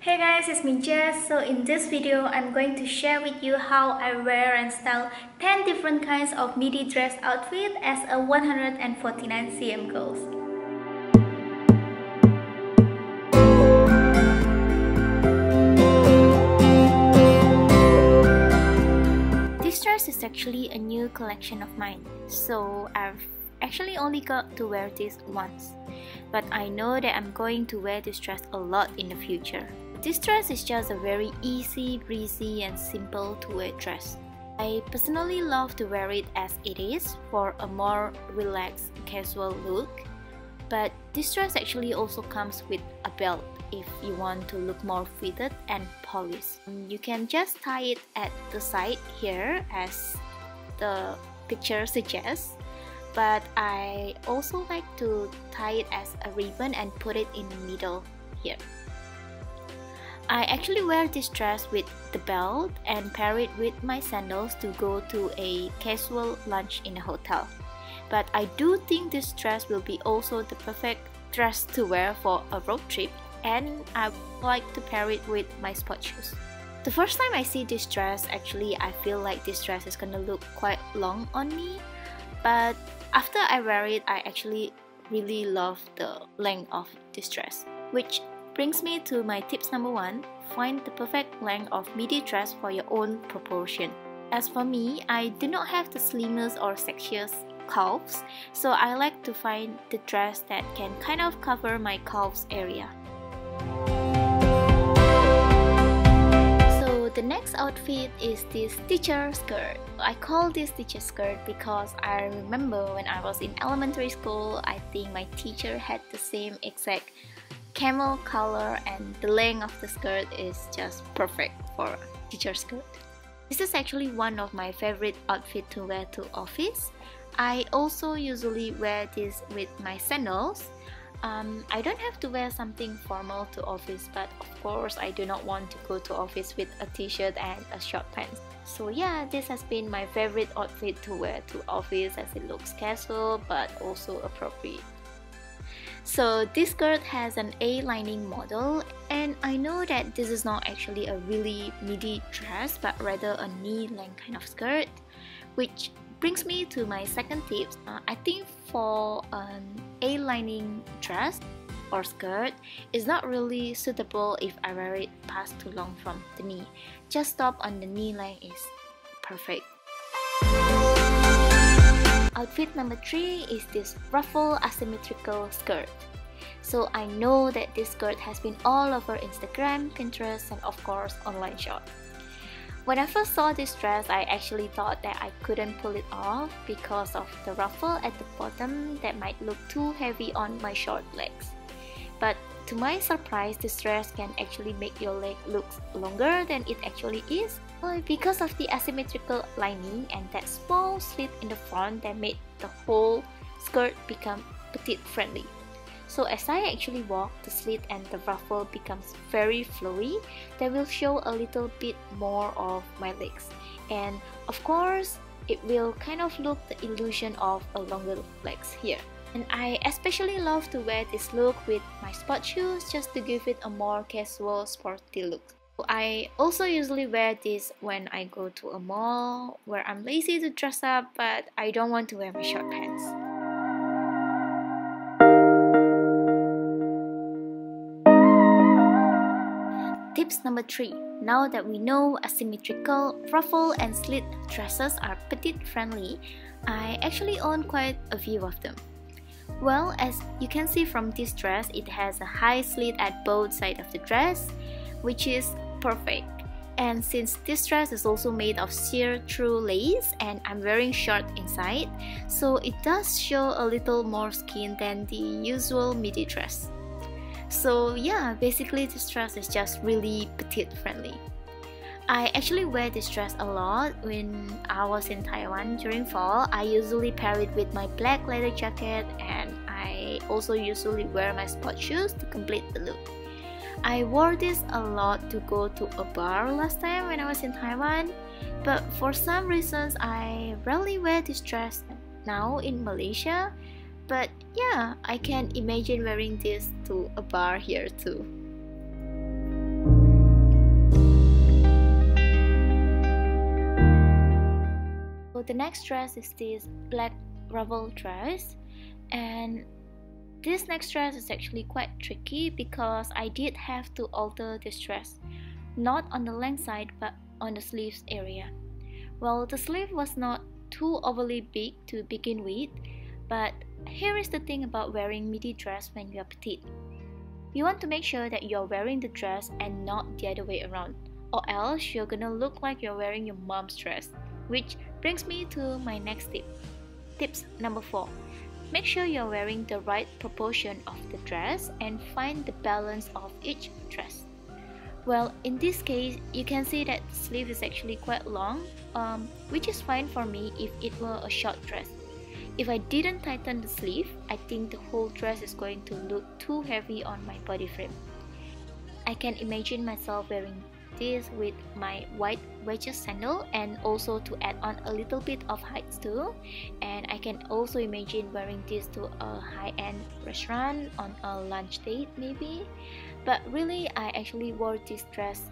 Hey guys, it's me Jess. So in this video, I'm going to share with you how I wear and style 10 different kinds of midi dress outfit as a 149cm girls. This dress is actually a new collection of mine, so I've actually only got to wear this once. But I know that I'm going to wear this dress a lot in the future. This dress is just a very easy, breezy and simple to wear dress. I personally love to wear it as it is for a more relaxed, casual look. But this dress actually also comes with a belt if you want to look more fitted and polished. You can just tie it at the side here as the picture suggests. But I also like to tie it as a ribbon and put it in the middle here. I actually wear this dress with the belt and pair it with my sandals to go to a casual lunch in a hotel. But I do think this dress will be also the perfect dress to wear for a road trip, and I like to pair it with my sport shoes. The first time I see this dress, actually I feel like this dress is gonna look quite long on me. But after I wear it, I actually really love the length of this dress. Which brings me to my tips number 1, find the perfect length of midi dress for your own proportion. As for me, I do not have the slimmest or sexiest calves, so I like to find the dress that can kind of cover my calves area. The next outfit is this teacher skirt. I call this teacher skirt because I remember when I was in elementary school, I think my teacher had the same exact camel color, and the length of the skirt is just perfect for a teacher skirt. This is actually one of my favorite outfits to wear to office. I also usually wear this with my sandals. I don't have to wear something formal to office, but of course I do not want to go to office with a t-shirt and a short pants. So yeah, this has been my favorite outfit to wear to office as it looks casual but also appropriate. So this skirt has an A-lining model, and I know that this is not actually a really midi dress but rather a knee-length kind of skirt, which brings me to my second tip. I think for an A-lining dress or skirt, it's not really suitable if I wear it past too long from the knee. Just stop on the knee line is perfect. Outfit number 3 is this ruffle asymmetrical skirt. So I know that this skirt has been all over Instagram, Pinterest and of course online shop. When I first saw this dress, I actually thought that I couldn't pull it off because of the ruffle at the bottom that might look too heavy on my short legs. But to my surprise, this dress can actually make your leg look longer than it actually is because of the asymmetrical lining and that small slit in the front that made the whole skirt become petite friendly. So as I actually walk, the slit and the ruffle becomes very flowy that will show a little bit more of my legs, and of course it will kind of look the illusion of a longer legs here. And I especially love to wear this look with my sport shoes just to give it a more casual sporty look. I also usually wear this when I go to a mall where I'm lazy to dress up but I don't want to wear my short pants. Tips number 3. Now that we know asymmetrical, ruffle and slit dresses are petite friendly, I actually own quite a few of them. Well, as you can see from this dress, it has a high slit at both sides of the dress, which is perfect. And since this dress is also made of sheer through lace and I'm wearing short inside, so it does show a little more skin than the usual midi dress. So yeah, basically this dress is just really petite friendly. I actually wear this dress a lot when I was in Taiwan during fall. I usually pair it with my black leather jacket, and I also usually wear my sport shoes to complete the look. I wore this a lot to go to a bar last time when I was in Taiwan, but for some reasons I rarely wear this dress now in Malaysia. But yeah, I can imagine wearing this to a bar here too. the next dress is this black ruffle dress, and this next dress is actually quite tricky because I did have to alter this dress, not on the length side but on the sleeves area. Well, the sleeve was not too overly big to begin with, but here is the thing about wearing midi dress when you are petite. You want to make sure that you're wearing the dress and not the other way around, or else you're gonna look like you're wearing your mom's dress. Which brings me to my next tip. Tips number 4. Make sure you're wearing the right proportion of the dress and find the balance of each dress. Well, in this case, you can see that the sleeve is actually quite long, which is fine for me if it were a short dress. If I didn't tighten the sleeve, I think the whole dress is going to look too heavy on my body frame. I can imagine myself wearing this with my white wedges sandal, and also to add on a little bit of height too. And I can also imagine wearing this to a high-end restaurant on a lunch date maybe. But really, I actually wore this dress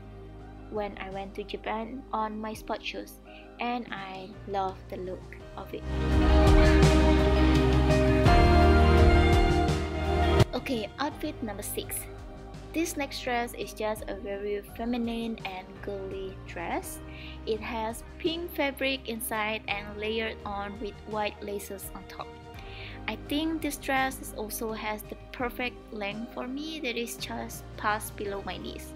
when I went to Japan on my sport shoes, and I love the look of it. Okay, outfit number 6. This next dress is just a very feminine and girly dress. It has pink fabric inside and layered on with white laces on top. I think this dress also has the perfect length for me, that is just past below my knees.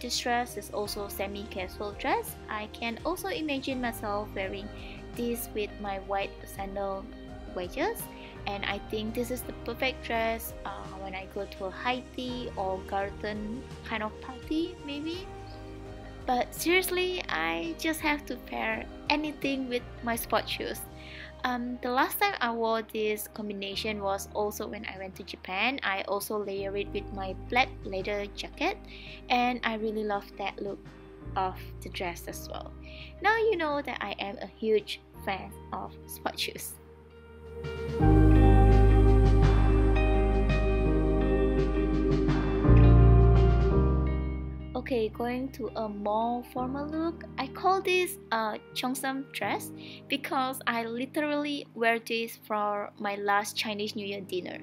This dress is also semi-casual dress. I can also imagine myself wearing this with my white sandal wedges. And I think this is the perfect dress when I go to a high tea or garden kind of party maybe. But seriously, I just have to pair anything with my sport shoes. The last time I wore this combination was also when I went to Japan. I also layer it with my black leather jacket, and I really love that look of the dress as well. Now you know that I am a huge fan of sport shoes. Okay, going to a more formal look. I call this a cheongsam dress because I literally wear this for my last Chinese New Year dinner,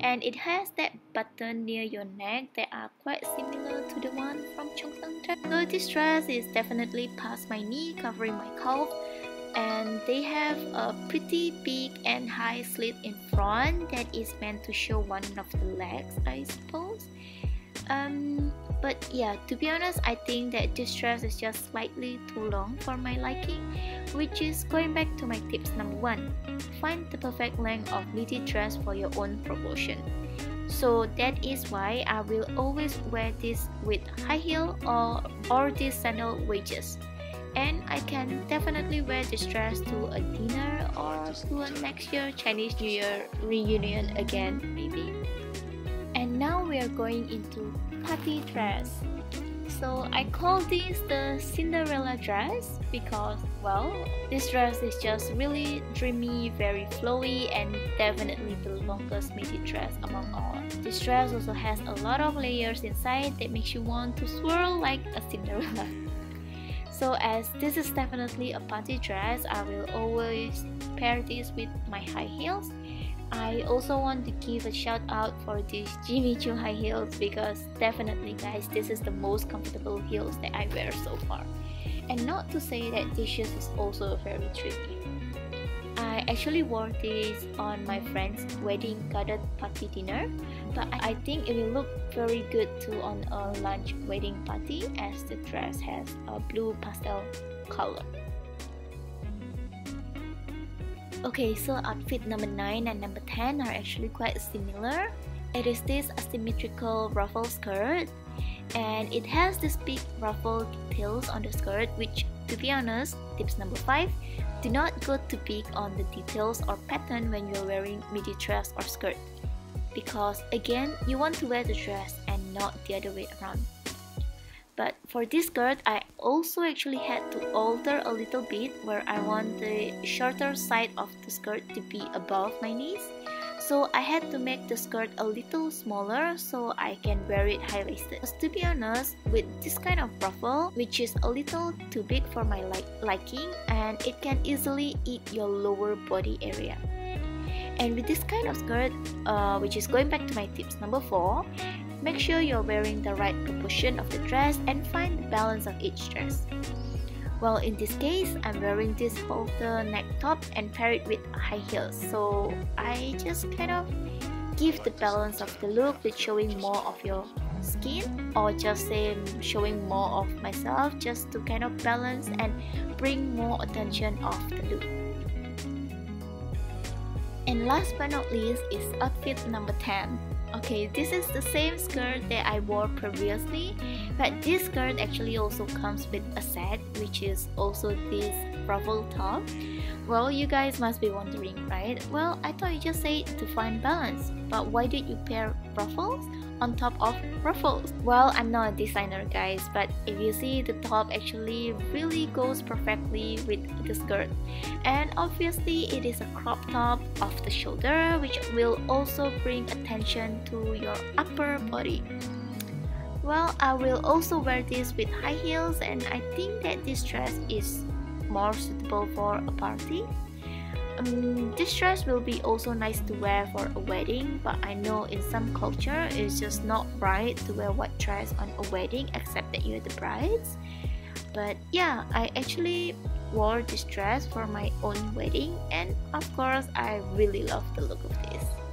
and it has that button near your neck that are quite similar to the one from cheongsam dress. So this dress is definitely past my knee, covering my calf, and they have a pretty big and high slit in front that is meant to show one of the legs, I suppose. But yeah, to be honest, I think that this dress is just slightly too long for my liking, which is going back to my tips number 1. Find the perfect length of midi dress for your own proportion. So that is why I will always wear this with high heel or these sandal wedges. And I can definitely wear this dress to a dinner or to a next year Chinese New Year reunion again maybe. And now we are going into party dress. So I call this the Cinderella dress because, well, this dress is just really dreamy, very flowy, and definitely the longest midi dress among all. This dress also has a lot of layers inside that makes you want to swirl like a Cinderella. So as this is definitely a party dress, I will always pair this with my high heels. I also want to give a shout out for these Jimmy Choo high heels because definitely guys, this is the most comfortable heels that I wear so far. And not to say that this shoes is also very tricky. I actually wore this on my friend's wedding garden party dinner, but I think it will look very good too on a lunch wedding party as the dress has a blue pastel color. Okay, so outfit number 9 and number 10 are actually quite similar. It is this asymmetrical ruffle skirt, and it has this big ruffle details on the skirt, which to be honest, tips number 5, do not go too big on the details or pattern when you're wearing midi dress or skirt. Because again, you want to wear the dress and not the other way around. But for this skirt, I also actually had to alter a little bit where I want the shorter side of the skirt to be above my knees. So I had to make the skirt a little smaller so I can wear it high-waisted. To be honest, with this kind of ruffle, which is a little too big for my liking, and it can easily eat your lower body area. And with this kind of skirt, which is going back to my tips number 4, make sure you're wearing the right proportion of the dress and find the balance of each dress. Well, in this case, I'm wearing this halter neck top and pair it with high heels, so I just kind of give the balance of the look with showing more of your skin, or just say showing more of myself, just to kind of balance and bring more attention of the look. And last but not least is outfit number 10. Okay, this is the same skirt that I wore previously, but this skirt actually also comes with a set, which is also this ruffle top. Well, you guys must be wondering, right? Well, I thought you just said to find balance, but why did you pair ruffles on top of ruffles? Well, I'm not a designer, guys, but if you see, the top actually really goes perfectly with the skirt, and obviously it is a crop top off the shoulder, which will also bring attention to your upper body. Well, I will also wear this with high heels, and I think that this dress is more suitable for a party. This dress will be also nice to wear for a wedding, but I know in some culture it's just not right to wear white dress on a wedding except that you're the brides. But yeah, I actually wore this dress for my own wedding, and of course I really love the look of this.